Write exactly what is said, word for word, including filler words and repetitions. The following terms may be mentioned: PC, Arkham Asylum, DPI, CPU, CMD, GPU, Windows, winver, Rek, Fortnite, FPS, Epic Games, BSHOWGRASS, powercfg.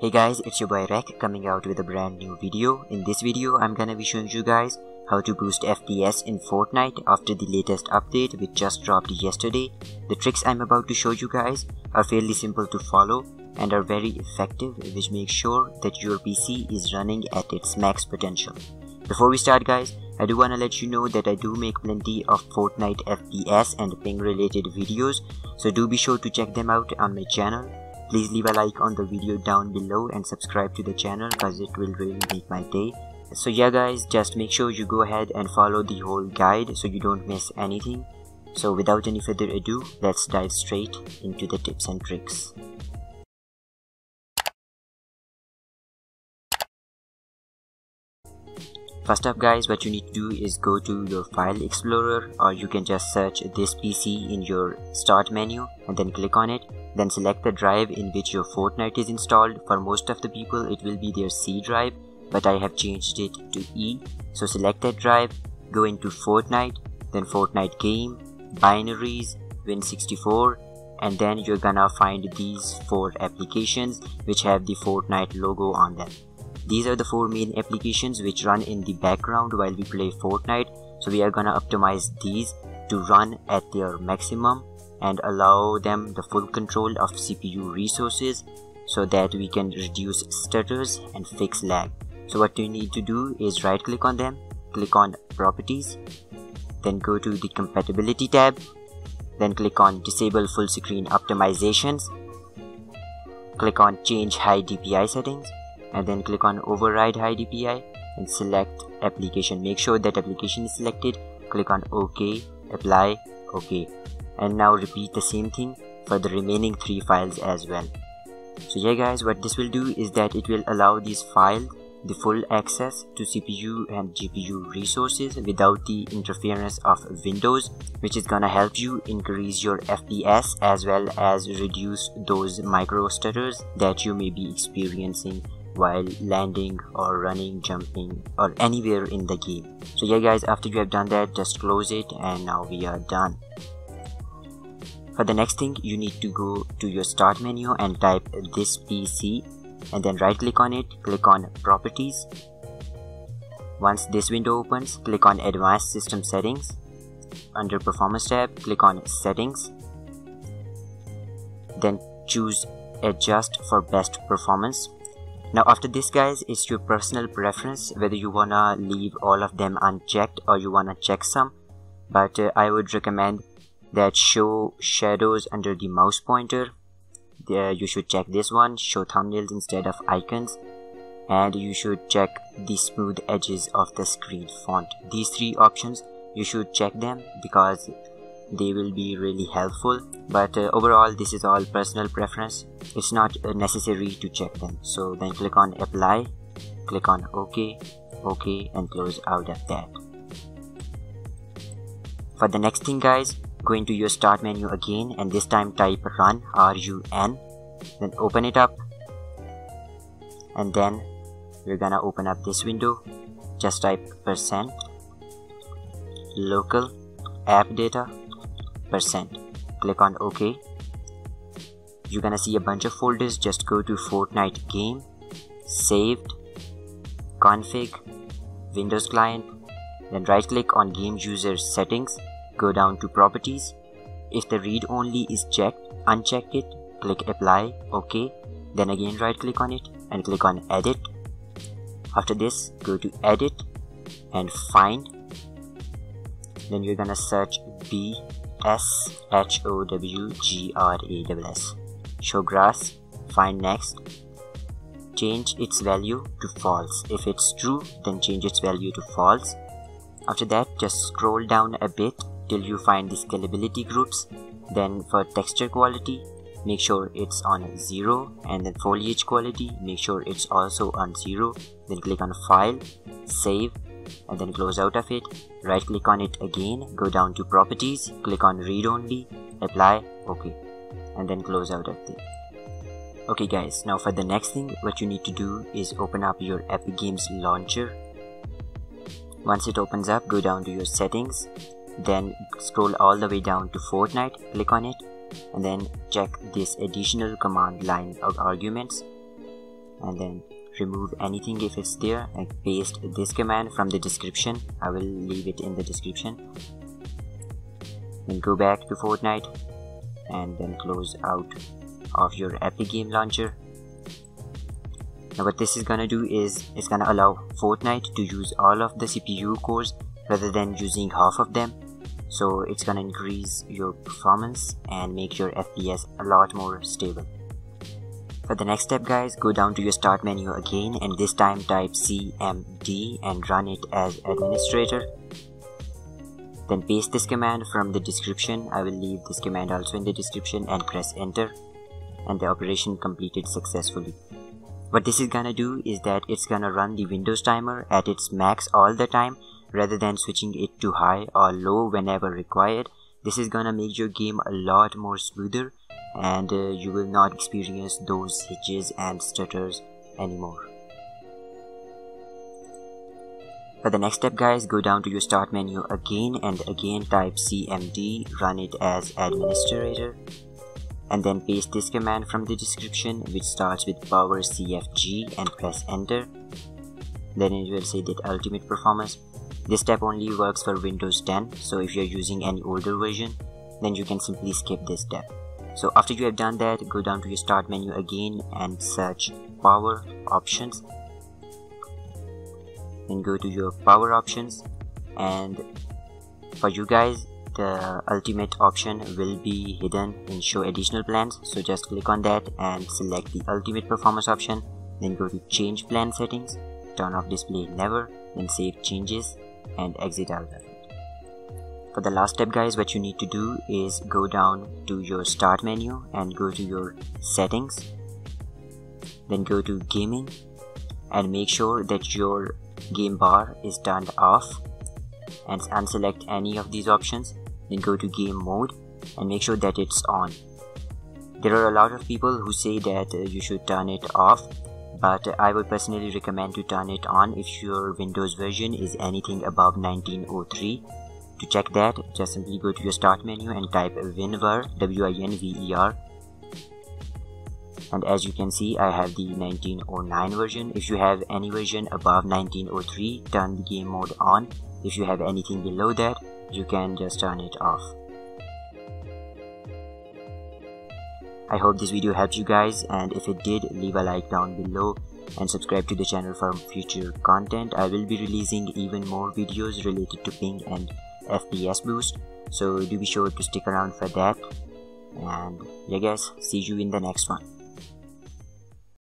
Hey guys, it's your boy Rek coming out with a brand new video. In this video, I'm gonna be showing you guys how to boost F P S in Fortnite after the latest update which just dropped yesterday. The tricks I'm about to show you guys are fairly simple to follow and are very effective, which makes sure that your P C is running at its max potential. Before we start guys, I do wanna let you know that I do make plenty of Fortnite F P S and ping related videos, so do be sure to check them out on my channel. Please leave a like on the video down below and subscribe to the channel cause it will really make my day. So yeah guys, just make sure you go ahead and follow the whole guide so you don't miss anything. So without any further ado, let's dive straight into the tips and tricks. First up guys, what you need to do is go to your file explorer, or you can just search this P C in your start menu and then click on it. Then select the drive in which your Fortnite is installed. For most of the people it will be their C drive, but I have changed it to E. So select that drive, go into Fortnite, then Fortnite game, binaries, win sixty-four, and then you're gonna find these four applications which have the Fortnite logo on them. These are the four main applications which run in the background while we play Fortnite, so we are gonna optimize these to run at their maximum and allow them the full control of C P U resources so that we can reduce stutters and fix lag. So what you need to do is right click on them, click on properties, then go to the compatibility tab, then click on disable full screen optimizations, click on change high D P I settings, and then click on override high D P I and select application. Make sure that application is selected, click on OK, apply, OK, and now repeat the same thing for the remaining three files as well. So yeah guys, what this will do is that it will allow these files the full access to C P U and G P U resources without the interference of Windows, which is gonna help you increase your F P S as well as reduce those micro stutters that you may be experiencing while landing or running, jumping, or anywhere in the game. So yeah guys, after you have done that, just close it, and now we are done. For the next thing, you need to go to your start menu and type this P C and then right click on it, click on properties. Once this window opens, click on advanced system settings. Under performance tab, click on settings, then choose adjust for best performance. Now after this guys, it's your personal preference whether you wanna leave all of them unchecked or you wanna check some, but uh, I would recommend that show shadows under the mouse pointer. There you should check this one, show thumbnails instead of icons, and you should check the smooth edges of the screen font. These three options, you should check them because they will be really helpful, but uh, overall this is all personal preference. It's not uh, necessary to check them. So then click on apply, click on OK, OK, and close out of that. For the next thing guys, go into your start menu again and this time type run, R U N, then open it up, and then we're gonna open up this window. Just type percent local app data percent, click on OK. You're gonna see a bunch of folders. Just go to Fortnite game, saved, config, Windows client, then right click on game user settings, go down to properties. If the read only is checked, uncheck it, click apply, OK, then again right click on it and click on edit. After this, go to edit and find, then you're gonna search B S H O W G R A S S, show grass, find next, change its value to false. If it's true, then change its value to false. After that, just scroll down a bit till you find the scalability groups. Then for texture quality, make sure it's on zero, and then foliage quality, make sure it's also on zero. Then click on file, save, and then close out of it. Right click on it again, go down to properties, click on read only, apply, OK, and then close out of it. OK guys, now for the next thing, what you need to do is open up your Epic Games launcher. Once it opens up, go down to your settings, then scroll all the way down to Fortnite, click on it, and then check this additional command line of arguments. and then remove anything if it's there, and paste this command from the description. I will leave it in the description. Then go back to Fortnite and then close out of your Epic Game Launcher. Now what this is gonna do is it's gonna allow Fortnite to use all of the C P U cores rather than using half of them. So it's gonna increase your performance and make your F P S a lot more stable. For the next step, guys, go down to your start menu again, and this time type C M D and run it as administrator. Then paste this command from the description. I will leave this command also in the description, and press enter, and the operation completed successfully. What this is gonna do is that it's gonna run the Windows timer at its max all the time rather than switching it to high or low whenever required. This is gonna make your game a lot more smoother, and uh, you will not experience those hitches and stutters anymore. For the next step, guys, go down to your start menu again, and again type C M D, run it as administrator, and then paste this command from the description, which starts with powercfg, and press enter. Then it will say that ultimate performance. This step only works for Windows ten, so if you're using any older version, then you can simply skip this step. So after you have done that, go down to your start menu again and search power options. Then go to your power options, and for you guys the ultimate option will be hidden in show additional plans. So just click on that and select the ultimate performance option. Then go to change plan settings, turn off display never, then save changes and exit out of it. For the last step, guys, what you need to do is go down to your start menu and go to your settings, then go to gaming and make sure that your game bar is turned off, and unselect any of these options. Then go to game mode and make sure that it's on. There are a lot of people who say that uh, you should turn it off, but uh, I would personally recommend to turn it on if your Windows version is anything above nineteen oh three. To check that, just simply go to your start menu and type winver, W I N V E R, and as you can see I have the nineteen oh nine version. If you have any version above nineteen oh three, turn the game mode on. If you have anything below that, you can just turn it off. I hope this video helped you guys, and if it did, leave a like down below and subscribe to the channel for future content. I will be releasing even more videos related to ping and F P S boost, so do be sure to stick around for that. And yeah guys, see you in the next one.